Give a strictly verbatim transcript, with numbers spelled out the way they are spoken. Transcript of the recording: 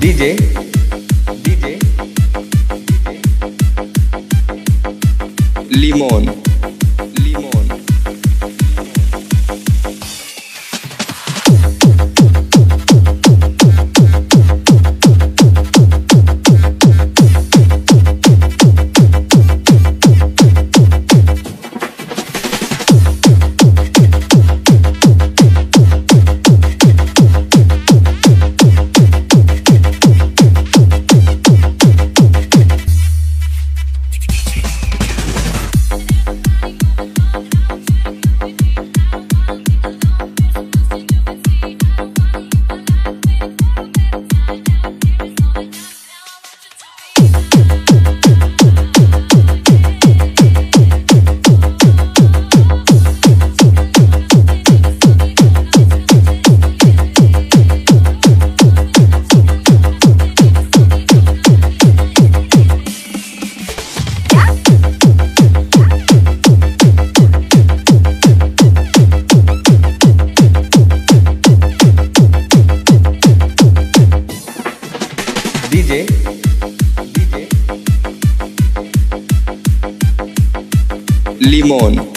DJ, DJ, DJ, Limon. DJ, DJ, Limon.